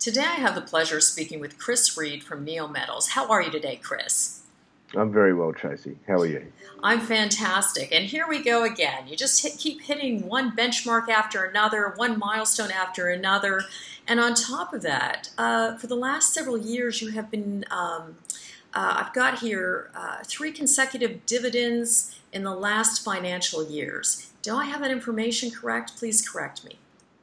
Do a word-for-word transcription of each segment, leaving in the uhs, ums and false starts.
Today I have the pleasure of speaking with Chris Reed from Neometals. How are you today, Chris? I'm very well, Tracy. How are you? I'm fantastic. And here we go again. You just hit, keep hitting one benchmark after another, one milestone after another. And on top of that, uh, for the last several years, you have been, um, uh, I've got here uh, three consecutive dividends in the last financial years. Do I have that information correct? Please correct me.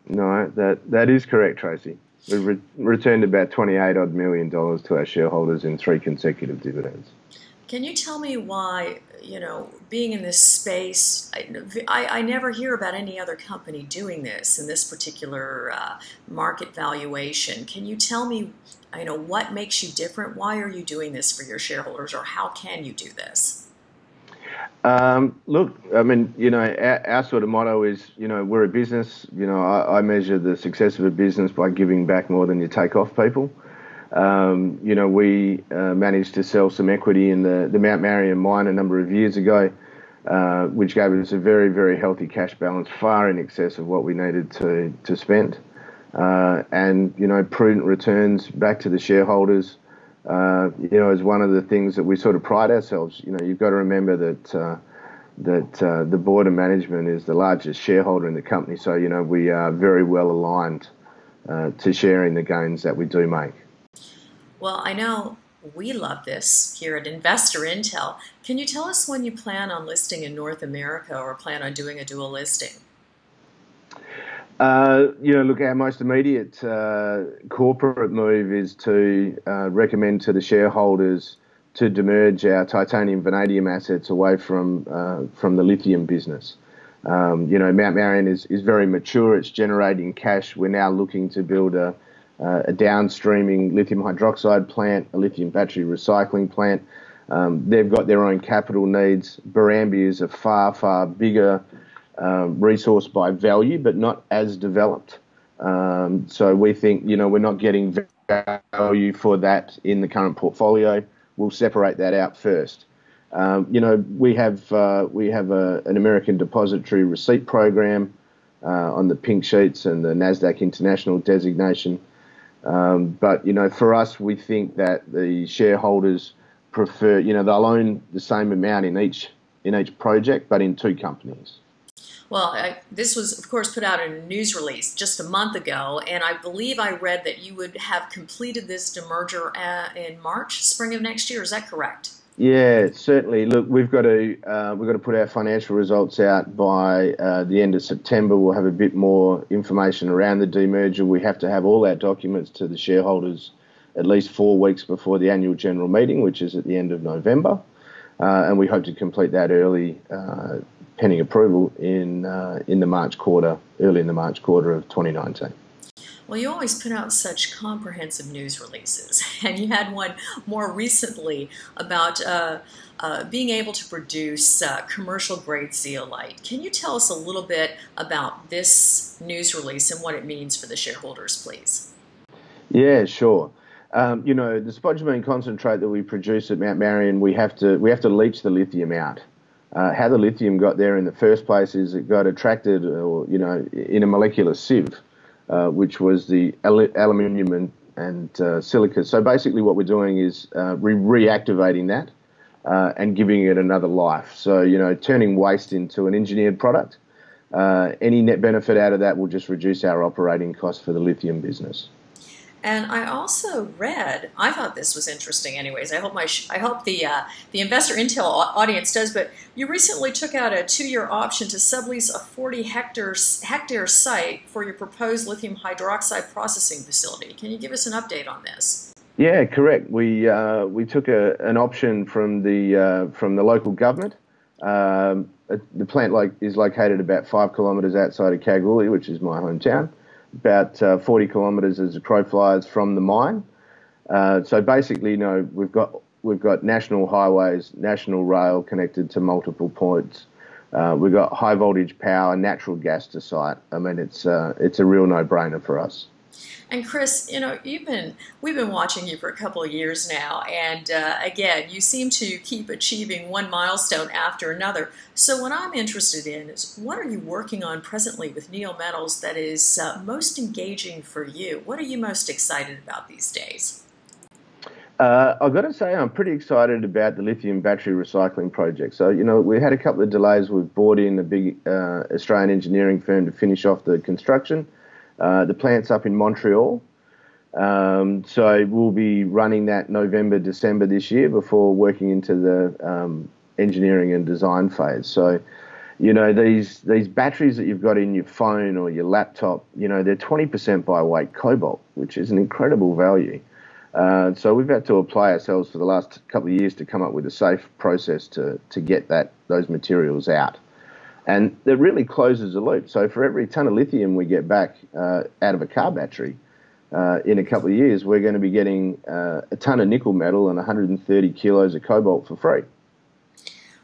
No, that, that is correct, Tracy. We re returned about twenty-eight odd million dollars to our shareholders in three consecutive dividends. Can you tell me why, you know, being in this space, I, I, I never hear about any other company doing this in this particular uh, market valuation. Can you tell me, you know, what makes you different? Why are you doing this for your shareholders, or how can you do this? Um, look, I mean, you know, our, our sort of motto is, you know, we're a business. You know, I, I measure the success of a business by giving back more than you take off people. Um, you know, we uh, managed to sell some equity in the, the Mount Marion mine a number of years ago, uh, which gave us a very, very healthy cash balance, far in excess of what we needed to, to spend. Uh, and, you know, prudent returns back to the shareholders. Uh, you know, is one of the things that we sort of pride ourselves. You know, you've got to remember that uh, that uh, the board of management is the largest shareholder in the company. So, you know, we are very well aligned uh, to sharing the gains that we do make. Well, I know we love this here at Investor Intel. Can you tell us when you plan on listing in North America or plan on doing a dual listing? Uh, you know, look, our most immediate uh, corporate move is to uh, recommend to the shareholders to demerge our titanium vanadium assets away from uh, from the lithium business. Um, you know, Mount Marion is, is very mature. It's generating cash. We're now looking to build a, a downstreaming lithium hydroxide plant, a lithium battery recycling plant. Um, they've got their own capital needs. Barrambie is a far, far bigger Uh, resource by value, but not as developed. Um, so we think, you know, we're not getting value for that in the current portfolio. We'll separate that out first. Um, you know, we have uh, we have a, an American depository receipt program uh, on the pink sheets and the NASDAQ international designation. Um, but, you know, for us, we think that the shareholders prefer, you know, they'll own the same amount in each in each project, but in two companies. Well, I, this was, of course, put out in a news release just a month ago, and I believe I read that you would have completed this demerger uh, in March, spring of next year. Is that correct? Yeah, certainly. Look, we've got to uh, we've got to put our financial results out by uh, the end of September. We'll have a bit more information around the demerger. We have to have all our documents to the shareholders at least four weeks before the annual general meeting, which is at the end of November, uh, and we hope to complete that early. Uh, pending approval in uh, in the March quarter, early in the March quarter of twenty nineteen. Well, you always put out such comprehensive news releases, and you had one more recently about uh, uh, being able to produce uh, commercial grade zeolite. Can you tell us a little bit about this news release and what it means for the shareholders, please? Yeah, sure. Um, you know, the spodumene concentrate that we produce at Mount Marion, we have to we have to leach the lithium out. Uh, how the lithium got there in the first place is it got attracted, or you know, in a molecular sieve, uh, which was the al aluminium and, and uh, silica. So basically, what we're doing is uh, re reactivating that uh, and giving it another life. So you know, turning waste into an engineered product. Uh, any net benefit out of that will just reduce our operating costs for the lithium business. And I also read, I thought this was interesting anyways, I hope my sh I hope the uh, the Investor Intel audience does, but you recently took out a two-year option to sublease a forty hectare, hectare site for your proposed lithium hydroxide processing facility. Can you give us an update on this? Yeah, correct. We, uh, we took a, an option from the, uh, from the local government. Um, the plant like, is located about five kilometres outside of Kalgoorlie, which is my hometown. About uh, forty kilometres as a crow flies from the mine. Uh, so basically, you know, we've got we've got national highways, national rail connected to multiple points. Uh, we've got high voltage power, natural gas to site. I mean, it's uh, it's a real no-brainer for us. And Chris, you know, you've been, we've been watching you for a couple of years now, and uh, again, you seem to keep achieving one milestone after another. So what I'm interested in is, what are you working on presently with Neometals that is uh, most engaging for you? What are you most excited about these days? Uh, I've got to say I'm pretty excited about the lithium battery recycling project. So, you know, we had a couple of delays. We've brought in a big uh, Australian engineering firm to finish off the construction. Uh, the plant's up in Montreal. Um, so we'll be running that November, December this year before working into the um, engineering and design phase. So, you know, these, these batteries that you've got in your phone or your laptop, you know, they're twenty percent by weight cobalt, which is an incredible value. Uh, so we've had to apply ourselves for the last couple of years to come up with a safe process to, to get that those materials out. And that really closes the loop. So for every ton of lithium we get back uh, out of a car battery uh, in a couple of years, we're going to be getting uh, a ton of nickel metal and one hundred thirty kilos of cobalt for free.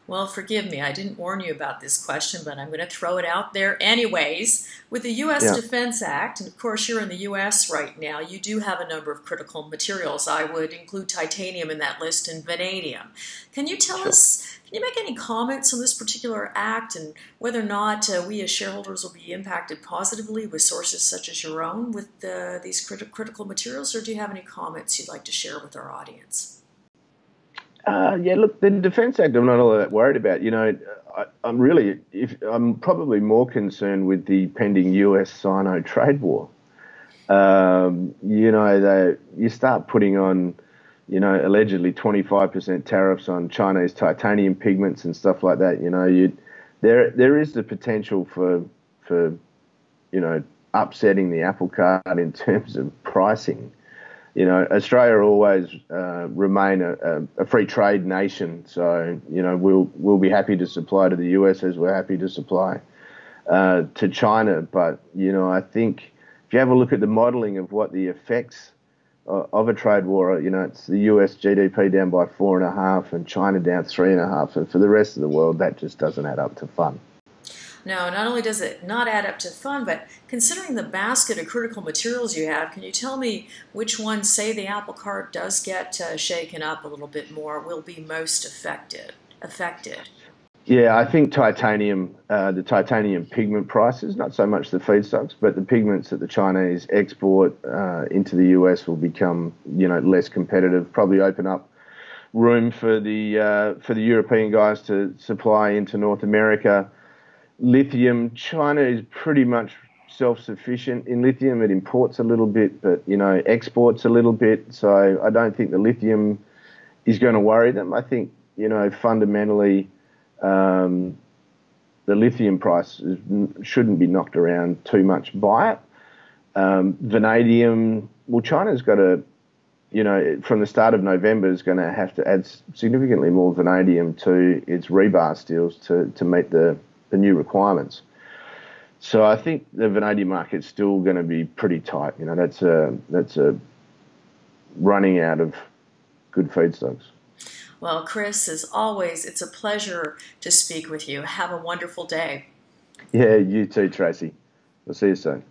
Well, forgive me, I didn't warn you about this question, but I'm going to throw it out there anyways. With the U S Yeah. Defense Act, and of course you're in the U S right now, you do have a number of critical materials. I would include titanium in that list and vanadium. Can you tell Sure. us, can you make any comments on this particular act and whether or not uh, we as shareholders will be impacted positively with sources such as your own with uh, these crit- critical materials, or do you have any comments you'd like to share with our audience? Uh, yeah, look, the Defence Act I'm not all that worried about. You know, I, I'm really, if, I'm probably more concerned with the pending U S Sino trade war. Um, you know, they, you start putting on, you know, allegedly twenty-five percent tariffs on Chinese titanium pigments and stuff like that. You know, you, there there is the potential for, for, you know, upsetting the apple cart in terms of pricing. You know, Australia always uh, remain a, a, a free trade nation, so you know we'll we'll be happy to supply to the U S as we're happy to supply uh, to China. But you know, I think if you have a look at the modelling of what the effects uh, of a trade war are, you know, it's the U S G D P down by four and a half and China down three and a half, and for the rest of the world, that just doesn't add up to fun. No, not only does it not add up to fun, but considering the basket of critical materials you have, can you tell me which ones, say the apple cart does get uh, shaken up a little bit more, will be most affected? Affected? Yeah, I think titanium, uh, the titanium pigment prices, not so much the feedstocks, but the pigments that the Chinese export uh, into the U S will become, you know, less competitive, probably open up room for the, uh, for the European guys to supply into North America. Lithium, China is pretty much self-sufficient in lithium. It imports a little bit, but, you know, exports a little bit. So I don't think the lithium is going to worry them. I think, you know, fundamentally um, the lithium price is, shouldn't be knocked around too much by it. Um, vanadium, well, China's got a, you know, from the start of November is going to have to add significantly more vanadium to its rebar steels to, to meet the the new requirements. So I think the vanadium market's still going to be pretty tight. You know, that's a, that's a running out of good feedstocks. Well, Chris, as always, it's a pleasure to speak with you. Have a wonderful day. Yeah, you too, Tracy. We'll see you soon.